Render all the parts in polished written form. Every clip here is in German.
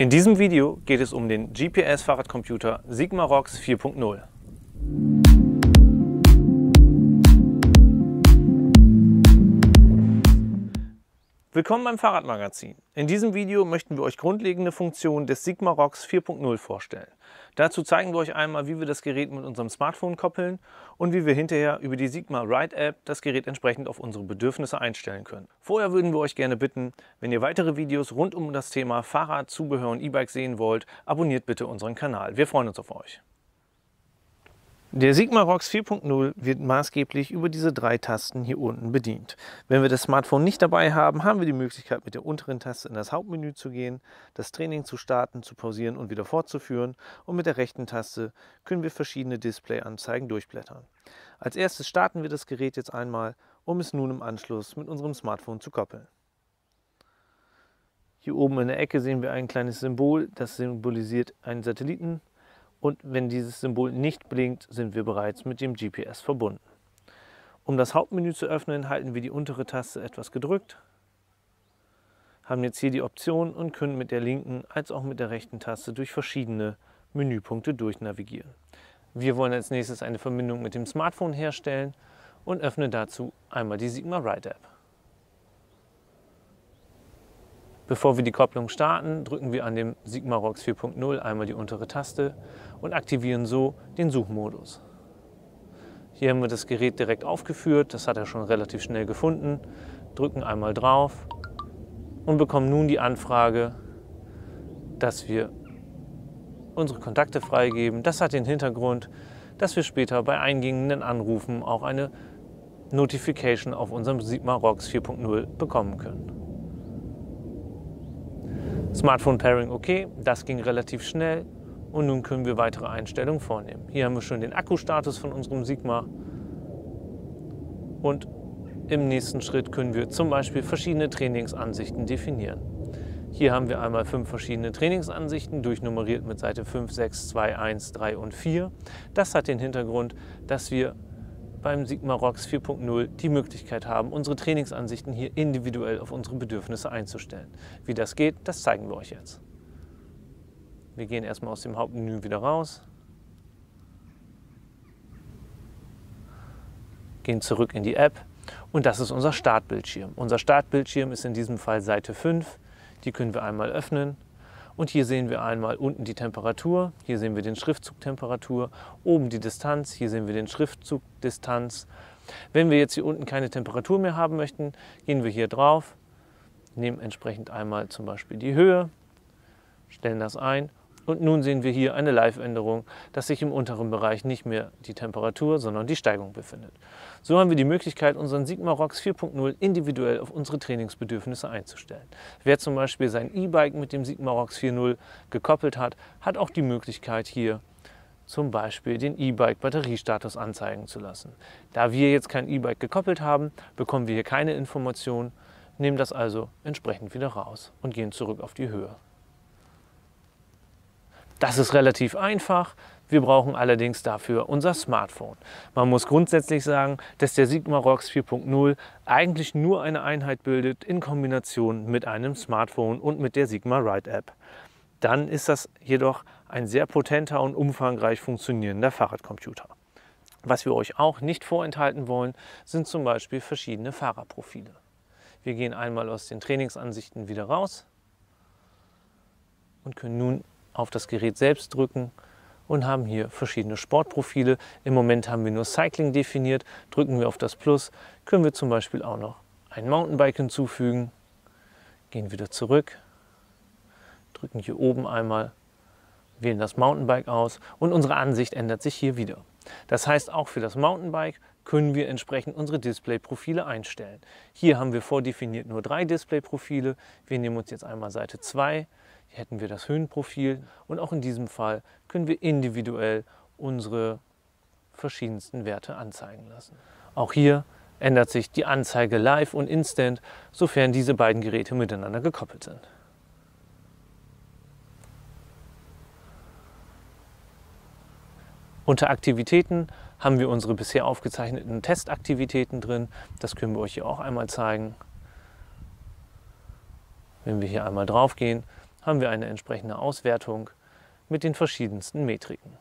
In diesem Video geht es um den GPS-Fahrradcomputer Sigma ROX 4.0. Willkommen beim Fahrradmagazin. In diesem Video möchten wir euch grundlegende Funktionen des Sigma ROX 4.0 vorstellen. Dazu zeigen wir euch einmal, wie wir das Gerät mit unserem Smartphone koppeln und wie wir hinterher über die Sigma Ride App das Gerät entsprechend auf unsere Bedürfnisse einstellen können. Vorher würden wir euch gerne bitten, wenn ihr weitere Videos rund um das Thema Fahrrad, Zubehör und E-Bike sehen wollt, abonniert bitte unseren Kanal. Wir freuen uns auf euch. Der Sigma ROX 4.0 wird maßgeblich über diese drei Tasten hier unten bedient. Wenn wir das Smartphone nicht dabei haben, haben wir die Möglichkeit, mit der unteren Taste in das Hauptmenü zu gehen, das Training zu starten, zu pausieren und wieder fortzuführen, und mit der rechten Taste können wir verschiedene Displayanzeigen durchblättern. Als erstes starten wir das Gerät jetzt einmal, um es nun im Anschluss mit unserem Smartphone zu koppeln. Hier oben in der Ecke sehen wir ein kleines Symbol, das symbolisiert einen Satelliten. Und wenn dieses Symbol nicht blinkt, sind wir bereits mit dem GPS verbunden. Um das Hauptmenü zu öffnen, halten wir die untere Taste etwas gedrückt, haben jetzt hier die Option und können mit der linken als auch mit der rechten Taste durch verschiedene Menüpunkte durchnavigieren. Wir wollen als nächstes eine Verbindung mit dem Smartphone herstellen und öffnen dazu einmal die Sigma Ride App. Bevor wir die Kopplung starten, drücken wir an dem Sigma ROX 4.0 einmal die untere Taste und aktivieren so den Suchmodus. Hier haben wir das Gerät direkt aufgeführt, das hat er schon relativ schnell gefunden. Drücken einmal drauf und bekommen nun die Anfrage, dass wir unsere Kontakte freigeben. Das hat den Hintergrund, dass wir später bei eingehenden Anrufen auch eine Notification auf unserem Sigma ROX 4.0 bekommen können. Smartphone-Pairing okay, das ging relativ schnell und nun können wir weitere Einstellungen vornehmen. Hier haben wir schon den Akkustatus von unserem Sigma und im nächsten Schritt können wir zum Beispiel verschiedene Trainingsansichten definieren. Hier haben wir einmal 5 verschiedene Trainingsansichten, durchnummeriert mit Seite 5, 6, 2, 1, 3 und 4. Das hat den Hintergrund, dass wir beim Sigma ROX 4.0 die Möglichkeit haben, unsere Trainingsansichten hier individuell auf unsere Bedürfnisse einzustellen. Wie das geht, das zeigen wir euch jetzt. Wir gehen erstmal aus dem Hauptmenü wieder raus, gehen zurück in die App und das ist unser Startbildschirm. Unser Startbildschirm ist in diesem Fall Seite 5, die können wir einmal öffnen. Und hier sehen wir einmal unten die Temperatur, hier sehen wir den Schriftzug Temperatur, oben die Distanz, hier sehen wir den Schriftzug Distanz. Wenn wir jetzt hier unten keine Temperatur mehr haben möchten, gehen wir hier drauf, nehmen entsprechend einmal zum Beispiel die Höhe, stellen das ein und nun sehen wir hier eine Live-Änderung, dass sich im unteren Bereich nicht mehr die Temperatur, sondern die Steigung befindet. So haben wir die Möglichkeit, unseren Sigma ROX 4.0 individuell auf unsere Trainingsbedürfnisse einzustellen. Wer zum Beispiel sein E-Bike mit dem Sigma ROX 4.0 gekoppelt hat, hat auch die Möglichkeit, hier zum Beispiel den E-Bike-Batteriestatus anzeigen zu lassen. Da wir jetzt kein E-Bike gekoppelt haben, bekommen wir hier keine Informationen, nehmen das also entsprechend wieder raus und gehen zurück auf die Höhe. Das ist relativ einfach. Wir brauchen allerdings dafür unser Smartphone. Man muss grundsätzlich sagen, dass der Sigma ROX 4.0 eigentlich nur eine Einheit bildet in Kombination mit einem Smartphone und mit der Sigma Ride App. Dann ist das jedoch ein sehr potenter und umfangreich funktionierender Fahrradcomputer. Was wir euch auch nicht vorenthalten wollen, sind zum Beispiel verschiedene Fahrerprofile. Wir gehen einmal aus den Trainingsansichten wieder raus und können nun auf das Gerät selbst drücken und haben hier verschiedene Sportprofile. Im Moment haben wir nur Cycling definiert. Drücken wir auf das Plus, können wir zum Beispiel auch noch ein Mountainbike hinzufügen. Gehen wieder zurück, drücken hier oben einmal, wählen das Mountainbike aus und unsere Ansicht ändert sich hier wieder. Das heißt, auch für das Mountainbike können wir entsprechend unsere Displayprofile einstellen. Hier haben wir vordefiniert nur 3 Displayprofile. Wir nehmen uns jetzt einmal Seite 2. Hier hätten wir das Höhenprofil und auch in diesem Fall können wir individuell unsere verschiedensten Werte anzeigen lassen. Auch hier ändert sich die Anzeige live und instant, sofern diese beiden Geräte miteinander gekoppelt sind. Unter Aktivitäten haben wir unsere bisher aufgezeichneten Testaktivitäten drin. Das können wir euch hier auch einmal zeigen. Wenn wir hier einmal drauf gehen, haben wir eine entsprechende Auswertung mit den verschiedensten Metriken.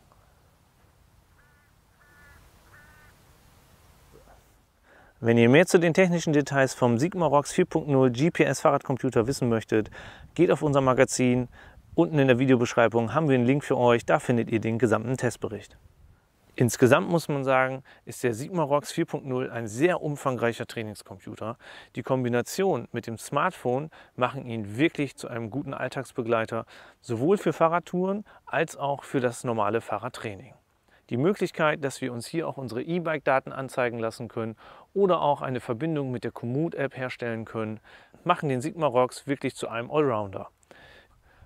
Wenn ihr mehr zu den technischen Details vom Sigma ROX 4.0 GPS-Fahrradcomputer wissen möchtet, geht auf unser Magazin. Unten in der Videobeschreibung haben wir einen Link für euch, da findet ihr den gesamten Testbericht. Insgesamt muss man sagen, ist der Sigma ROX 4.0 ein sehr umfangreicher Trainingscomputer. Die Kombination mit dem Smartphone machen ihn wirklich zu einem guten Alltagsbegleiter, sowohl für Fahrradtouren als auch für das normale Fahrradtraining. Die Möglichkeit, dass wir uns hier auch unsere E-Bike-Daten anzeigen lassen können oder auch eine Verbindung mit der Komoot-App herstellen können, machen den Sigma ROX wirklich zu einem Allrounder.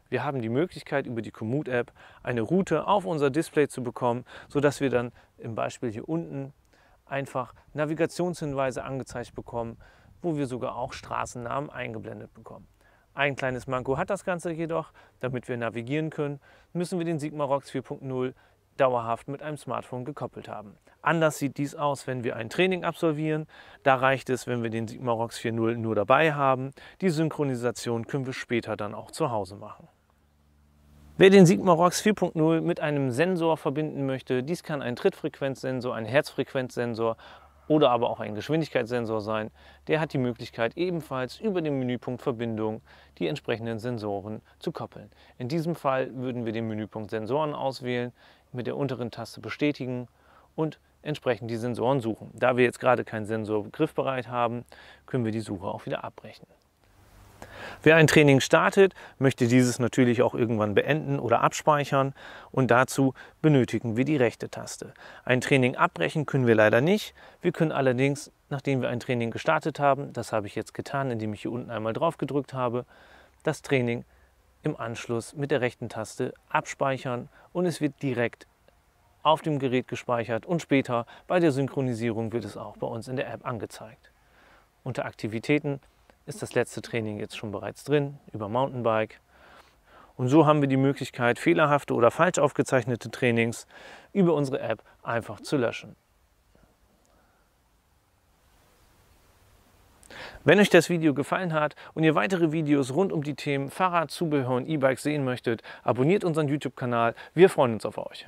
Wir haben die Möglichkeit, über die Komoot-App eine Route auf unser Display zu bekommen, sodass wir dann im Beispiel hier unten einfach Navigationshinweise angezeigt bekommen, wo wir sogar auch Straßennamen eingeblendet bekommen. Ein kleines Manko hat das Ganze jedoch: damit wir navigieren können, müssen wir den Sigma ROX 4.0 dauerhaft mit einem Smartphone gekoppelt haben. Anders sieht dies aus, wenn wir ein Training absolvieren. Da reicht es, wenn wir den Sigma ROX 4.0 nur dabei haben. Die Synchronisation können wir später dann auch zu Hause machen. Wer den Sigma ROX 4.0 mit einem Sensor verbinden möchte, dies kann ein Trittfrequenzsensor, ein Herzfrequenzsensor oder aber auch ein Geschwindigkeitssensor sein, der hat die Möglichkeit, ebenfalls über den Menüpunkt Verbindung die entsprechenden Sensoren zu koppeln. In diesem Fall würden wir den Menüpunkt Sensoren auswählen, mit der unteren Taste bestätigen und entsprechend die Sensoren suchen. Da wir jetzt gerade keinen Sensor griffbereit haben, können wir die Suche auch wieder abbrechen. Wer ein Training startet, möchte dieses natürlich auch irgendwann beenden oder abspeichern, und dazu benötigen wir die rechte Taste. Ein Training abbrechen können wir leider nicht. Wir können allerdings, nachdem wir ein Training gestartet haben, das habe ich jetzt getan, indem ich hier unten einmal drauf gedrückt habe, das Training im Anschluss mit der rechten Taste abspeichern, und es wird direkt auf dem Gerät gespeichert und später bei der Synchronisierung wird es auch bei uns in der App angezeigt. Unter Aktivitäten ist das letzte Training jetzt schon bereits drin, über Mountainbike. Und so haben wir die Möglichkeit, fehlerhafte oder falsch aufgezeichnete Trainings über unsere App einfach zu löschen. Wenn euch das Video gefallen hat und ihr weitere Videos rund um die Themen Fahrrad, Zubehör und E-Bikes sehen möchtet, abonniert unseren YouTube-Kanal. Wir freuen uns auf euch.